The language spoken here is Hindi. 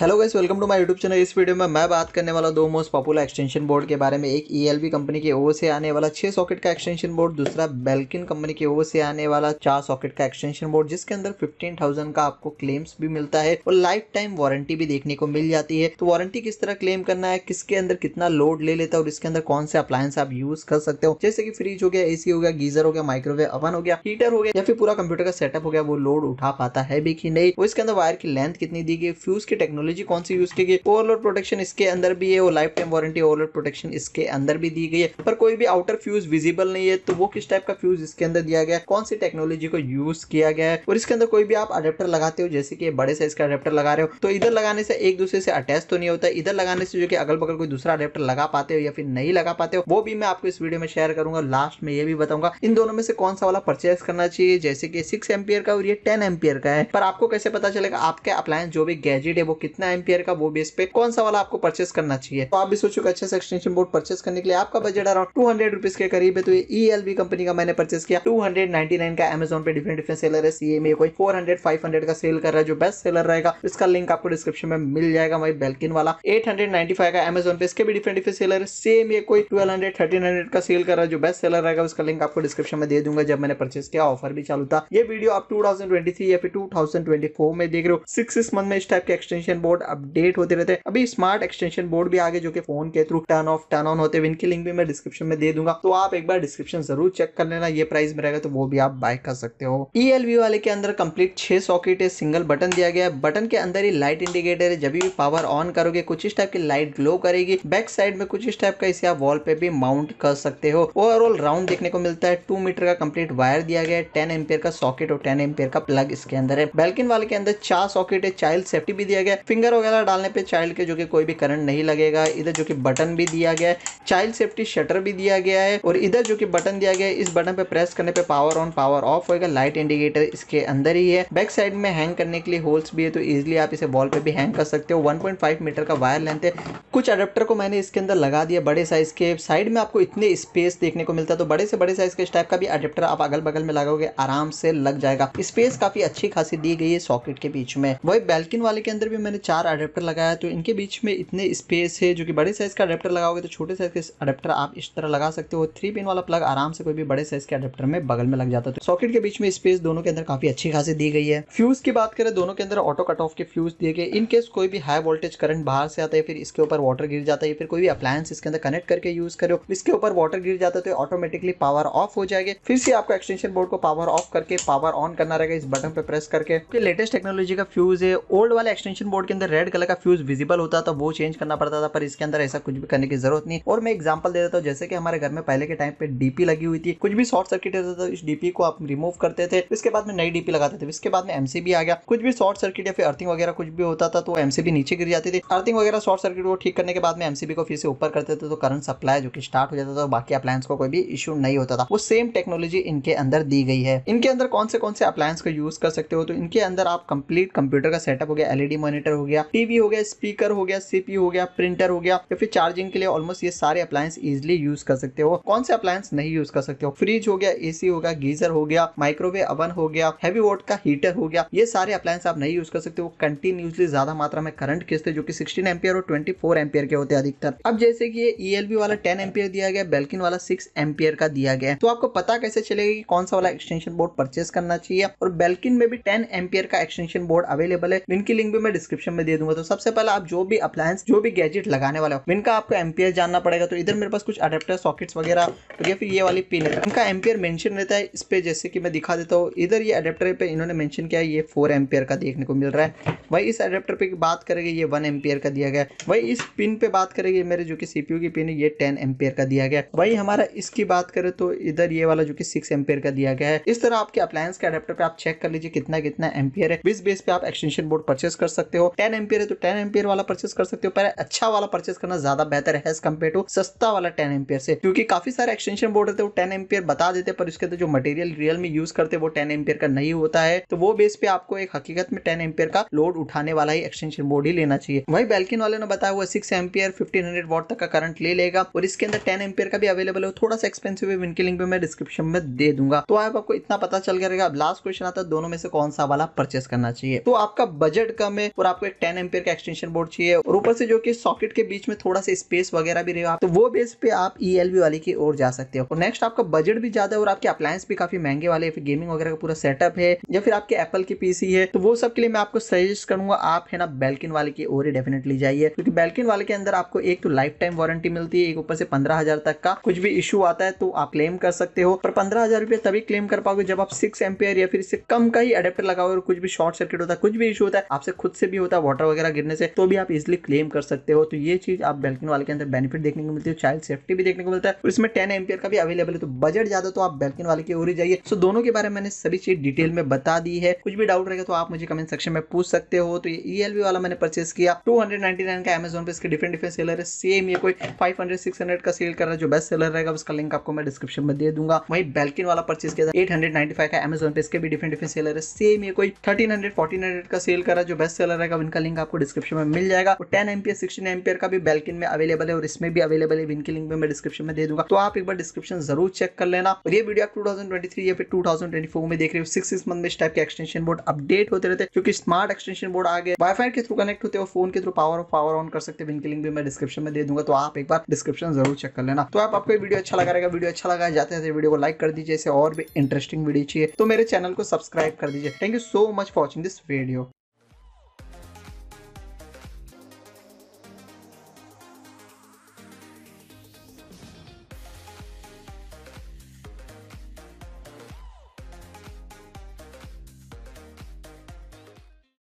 Hello guys, welcome to my YouTube channel. इस वीडियो में मैं बात करने वाला दो मोस्ट पॉपुलर एक्सटेंशन बोर्ड के बारे में। एक ELV कंपनी के ओर से आने वाला 6 सॉकेट का एक्सटेंशन बोर्ड, दूसरा बेल्किन कंपनी के ओर से आने वाला 4 सॉकेट का एक्सटेंशन बोर्ड, जिसके अंदर 15,000 का आपको क्लेम्स भी मिलता है और लाइफ टाइम वारंटी भी देखने को मिल जाती है। तो वारंटी किस तरह क्लेम करना है, किसके अंदर कितना लोड ले लेता है और इसके अंदर कौन से अप्लायंस आप यूज कर सकते हो, जैसे कि फ्रिज हो गया, एसी हो गया, गीजर हो गया, माइक्रोवेव ओवन हो गया, हीटर हो गया या फिर पूरा कंप्यूटर का सेटअप हो गया, वो लोड उठा पाता है भी कि नहीं, और इसके अंदर वायर की लेंथ कितनी दी गई, फ्यूज की टेक्नोलॉजी कौन सी यूज की गई, ओवरलोड प्रोटेक्शन इसके अंदर भी है और life time warranty overload protection इसके अंदर भी दी गई है। पर कोई भी आउटर फ्यूज विजिबल नहीं है, तो वो किस टाइप का फ्यूज इसके अंदर दिया गया है, कौन सी टेक्नोलॉजी को यूज किया गया है, और इसके अंदर कोई भी आप अडेप्टर लगाते हो, जैसे कि बड़े साइज का अडेप्टर लगा रहे हो तो इधर लगाने से एक दूसरे से अटैच तो नहीं होता, इधर लगाने से जो कि अगल बगल कोई दूसरा अडेप्टर लगा पाते हो या फिर नहीं लगा पाते हो, वो भी मैं आपको इस वीडियो में शेयर करूंगा। लास्ट में ये भी बताऊंगा इन दोनों में से कौन सा वाला परचेज करना चाहिए, जैसे कि 6 एम्पियर का और ये 10 एम्पियर का है। पर आपको कैसे पता चलेगा आपके अप्लायंस जो भी गैजेट है वो कितना एम्पियर का, वो बेस पे कौन सा वाला आपको परचेस करना चाहिए। तो आप भी सोचो अच्छे से एक्सटेंशन बोर्ड परचेस करने के लिए आपका बजट अराउंड 200 रुपीज के करीब है, तो ये ELV कंपनी का मैंने परचेस किया 299 का। Amazon पे डिफरेंट सेलर है, CA में कोई 400-500 का सेल कर रहा है, जो बेस्ट सेलर रहेगा इसका लिंक आपको डिस्क्रिप्शन में मिल जाएगा। वही बेल्किन वाला 895 का Amazon पे, इसके भी डिफरेंट सेलर है, CA में कोई 1200-1300 का सेल कर रहा है, जो बेस्ट सेलर रहेगा उसका लिंक आपको डिस्क्रिप्शन में दे दूंगा। जब मैंने परचेस किया ऑफर भी चालू था। ये वीडियो आप 2023 या फिर 2024 में देख रहे हो, 6 मंथ में इस टाइप के एक्सटेंशन बोर्ड अपडेट होते रहते हैं। अभी स्मार्ट एक्सटेंशन बोर्ड भी आगे जो कि फोन के through turn off turn on होते हैं, इनकी लिंक भी मैं डिस्क्रिप्शन में दे दूंगा, तो आप एक बार डिस्क्रिप्शन जरूर चेक कर लेना। ये प्राइस में रहेगा तो वो भी आप बाय कर सकते हो। ELV वाले के अंदर कंप्लीट 6 सॉकेट है, सिंगल बटन दिया गया है, बटन के अंदर ही लाइट इंडिकेटर है, जब भी पावर ऑन करोगे कुछ इस टाइप की लाइट ग्लो करेगी, बैक साइड में कुछ इस टाइप का इसे आप वॉल पे भी माउंट कर सकते हो। ओवरऑल राउंड देखने को मिलता है, 2 मीटर का कंप्लीट वायर दिया गया है, 10 एम्पियर का सॉकेट और 10 एम्पियर का प्लग इसके अंदर है। बेल्किन वाले के अंदर 4 सॉकेट है, चाइल्ड सेफ्टी भी दिया गया, फिंगर वगैरह डालने पे चाइल्ड के जो कि कोई भी करंट नहीं लगेगा, इधर जो कि बटन भी दिया गया है, चाइल्ड सेफ्टी शटर भी दिया गया है और इधर जो कि बटन दिया गया है, इस बटन पे प्रेस करने पे पावर ऑन पावर ऑफ होएगा, लाइट इंडिकेटर इसके अंदर ही है, बैक साइड में हैंग करने के लिए होल्स भी है, तो इजीली आप इसे वॉल पे भी हैंग कर सकते हो। 1.5 मीटर का वायर लेंथ है, कुछ अडेप्टर को मैंने इसके अंदर लगा दिया बड़े साइज के, साइड में आपको इतने स्पेस देखने को मिलता है, तो बड़े से बड़े साइज के इस टाइप का भी अडेप्टर आप अगल बगल में लगाओगे आराम से लग जाएगा, स्पेस काफी अच्छी खासी दी गई है सॉकेट के बीच में। वही बेल्किन वाले के अंदर भी मैंने 4 अडेप्टर लगाया, तो इनके बीच में इतने स्पेस है, जो कि बड़े साइज का अडेप्टर लगाओगे तो छोटे साइज के अडेप्टर आप इस तरह लगा सकते हो। 3 पिन वाला प्लग आराम से कोई भी बड़े साइज के अडेप्टर में बगल में लग जाता है, तो सॉकेट के बीच में स्पेस दोनों के अंदर काफी अच्छी खासी दी गई है। फ्यूज की बात करें, दोनों के अंदर ऑटो कट ऑफ के फ्यूज दिए गए, इनकेस कोई भी हाई वोल्टेज करंट बाहर से आता है, फिर इसके ऊपर वाटर गिर जाता है, फिर कोई भी अप्लायंस इसके अंदर कनेक्ट करके यूज करो, इसके ऊपर वाटर गिर जाता है तो ऑटोमेटिकली पावर ऑफ हो जाएगा। फिर से आपको एक्सटेंशन बोर्ड को पावर ऑफ करके पावर ऑन करना रहेगा इस बटन पर प्रेस करके। लेटेस्ट टेक्नोलॉजी का फ्यूज है, ओल्ड वाले एक्सटेंशन बोर्ड के अंदर रेड कलर का फ्यूज विजिबल होता था, वो चेंज करना पड़ता था, पर इसके अंदर ऐसा कुछ भी करने की जरूरत नहीं। और मैं एग्जांपल दे देता हूँ, जैसे कि हमारे घर में पहले के टाइम पे डीपी लगी हुई थी, कुछ भी शॉर्ट सर्किट रहता था, इस डीपी को आप रिमूव करते थे, इसके बाद में नई डीपी लगाते थे, इसके बाद में एमसीबी आ गया, कुछ भी शॉर्ट सर्किट या फिर अर्थिंग वगैरह कुछ भी होता था तो एमसीबी नीचे गिर जाती थी, अर्थिंग वगैरह शॉर्ट सर्किट को ठीक करने के बाद में एमसीबी को फिर से ऊपर करते थे, तो करंट सप्लाई जो कि स्टार्ट हो जाता था, बाकी अप्लायंस को कोई भी इशू नहीं होता था। वो सेम टेक्नोलॉजी इनके अंदर दी गई है। इनके अंदर कौन से अप्लायंस को यूज कर सकते हो, तो इनके अंदर आप कंप्लीट कंप्यूटर का सेटअप हो गया, LED मॉनिटर हो गया, टीवी हो गया, स्पीकर हो गया, CPU हो गया, प्रिंटर हो गया, या फिर चार्जिंग के लिए ऑलमोस्ट ये सारे अप्लायंस इजीली यूज कर सकते हो। कौन से अप्लायंस नहीं यूज कर सकते हो, फ्रिज हो गया, एसी हो गया, गीजर हो गया, माइक्रोवेव ओवन हो गया, हैवी वोल्ट का हीटर हो गया, ये सारे अप्लायंस आप नहीं यूज कर सकते हो। कंटिन्यूसली ज्यादा मात्रा में करंट खींचते जो कि 16 एम्पियर और 24 एम्पियर के होते हैं अधिकतर। अब जैसे कि ये ELV वाला 10 एम्पियर दिया गया, बेल्किन वाला 6 एम्पियर का दिया गया, तो आपको पता कैसे चलेगा कि कौन सा वाला एक्सटेंशन बोर्ड परचेस करना चाहिए। और बेल्किन में भी 10 एम्पियर का एक्सटेंशन बोर्ड अवेलेबल है, इनकी लिंक भी मैं डिस्क्रिप्शन में दे दूंगा। तो सबसे पहले आप जो भी अप्लायंस जो भी गैजेट लगाने वाले हो इनका आपको एम्पियर जानना पड़ेगा, तो इधर मेरे पास कुछ अडेप्टर सॉकेट्स वगैरह और या फिर ये वाली पिन है, इनका एम्पियर मेंशन रहता है इस पे, जैसे कि मैं दिखा देता हूँ, इधर ये अडेप्टर पे इन्होंने मेंशन किया है, ये 4 एम्पियर का देखने को मिल रहा है। वही इस अडेप्टर पे बात करेंगे, ये 1 एम्पियर का दिया गया है। वही इस पिन पे बात करेंगे, मेरे जो कि CPU की पिन है, ये 10 एम्पियर का दिया गया है। वही हमारा इसकी बात करें तो इधर ये वाला जो कि 6 एम्पियर का दिया गया है। इस तरह आपके अप्लायंस के अडेप्टर पे आप चेक कर लीजिए कितना कितना एम्पियर है, इस बेस पे आप एक्सटेंशन बोर्ड परचेस कर सकते हो। 10 एम्पियर है तो 10 एम्पियर वाला परचेस कर सकते हो, पर अच्छा वाला परचेस करना ज्यादा बेहतर है एज कंपेयर टू सस्ता वाला 10 एम्पियर से, क्योंकि काफी सारे एक्सटेंशन बोर्ड रहते हैं वो 10 एम्पियर बता देते हैं, पर उसके अंदर जो मटेरियल रियल में यूज करते हैं वो 10 एम्पियर का नहीं होता है, तो वो बेस पे आपको एक हकीकत में 10 एम्पियर का लोड उठाने वाला ही एक्सटेंशन बोर्ड ही लेना चाहिए। वही बेल्किन वाले ने बताया हुआ 6 एम्पियर 1500 वॉट तक का करंट ले लेगा और इसके अंदर 10 एम्पियर का भी अवेलेबल है, थोड़ा सा एक्सपेंसिव है, इनकी लिंक भी मैं डिस्क्रिप्शन में दे दूंगा। तो आपको इतना पता चल गया रहेगा। अब लास्ट क्वेश्चन आता है, दोनों में से कौन सा वाला परचेस करना चाहिए। तो आपका बजट कम है और आपको एक 10 एम्पियर का एक्सटेंशन बोर्ड चाहिए और ऊपर से जो कि सॉकेट के बीच में थोड़ा सा स्पेस वगैरह भी रहे, तो वो बेस पे आप ELV वाले की ओर जा सकते हो। और नेक्स्ट आपका बजट भी ज्यादा है और आपके अप्लायंस भी काफी महंगे वाले, फिर गेमिंग वगैरह का पूरा सेटअप है या फिर आपके एप्पल की PC है, तो वो सब के लिए मैं आपको सजेस्ट करूंगा आप है ना बेल्किन वाले की ओर ही डेफिनेटली जाइए, क्योंकि बेल्किन वाले के अंदर आपको एक तो लाइफ टाइम वारंटी मिलती है, एक ऊपर से 15,000 तक का कुछ भी इशू आता है तो आप क्लेम कर सकते हो। पर 15,000 रुपये तभी क्लेम कर पाओगे जब आप 6 एम्पियर या फिर इससे कम का ही अडेप्टर लगाओ और कुछ भी शॉर्ट सर्किट होता है, कुछ भी इशू होता है आपसे खुद से भी होता है, वाटर वगैरह गिरने से, तो भी आप इजिली क्लेम कर सकते हो। तो ये चीज आप बेल्किन वाले के अंदर बेनिफिट देखने को मिलती है, चाइल्ड सेफ्टी भी देखने को मिलता है और इसमें 10 एम्पियर का भी अवेलेबल है। तो बजट ज्यादा तो आप बेल्किन वाले की ओर ही जाइए। सो दोनों के बारे में मैंने सभी चीज डिटेल में बता दी है, कुछ भी डाउट रहेगा तो आप मुझे कमेंट सेक्शन में पूछ सकते हो। तो ये ELV वाला मैंने परचेस किया 299 का Amazon पे, इसके डिफरेंट सेलर है, सेम ये कोई 500-600 का सेल कर रहा है जो बेस्ट सेलर रहेगा, उसका लिंक आपको मैं डिस्क्रिप्शन में दे दूंगा। वही बेल्किन वाला परचेस किया 895 का Amazon पे, इसके भी डिफरेंट सेलर है, सेम ये कोई 1300-1400 का सेल कर रहा है जो बेस्ट सेलर रहेगा, इनका लिंक आपको डिस्क्रिप्शन में मिल जाएगा। और 10 एम्पियर 16 एम्पियर का भी बेल्किन में अवेलेबल है और इसमें भी अवेलेबल है, इनके लिंक भी मैं डिस्क्रिप्शन में दे दूंगा, तो आप एक बार डिस्क्रिप्शन जरूर चेक कर लेना। और ये वीडियो आप 2023 या फिर 2024 में देख रहे हो, 6 मंथ में इस टाइप के एक्सटेंशन बोर्ड अपडेट होते रहते हैं, क्योंकि स्मार्ट एक्सटेंशन बोर्ड आ गए, वाईफाई के थ्रू कनेक्ट होते हो, फोन के थ्रू पावर ऑन कर सकते हो, इनके लिंक भी मैं डिस्क्रिप्शन में दे दूंगा, तो आप एक बार डिस्क्रिप्शन जरूर चेक कर लेना। तो आपको वीडियो अच्छा लगा रहेगा, वीडियो अच्छा लगा जाते वीडियो को लाइक कर दीजिए, और भी इंटरेस्टिंग वीडियो चाहिए तो मेरे चैनल को सब्सक्राइब कर दीजिए। Thank you so much for watching this video.